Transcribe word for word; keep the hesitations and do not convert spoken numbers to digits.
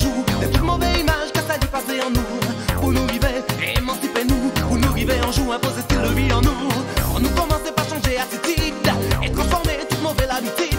joue, le plus mauvais image que ça dépasse en nous. Pour nous vivre, émancipez-nous. Pour nous vivre, on joue, imposez-t-il le vie en nous. On nous commence par changer attitude et transformer toute mauvaise habitude.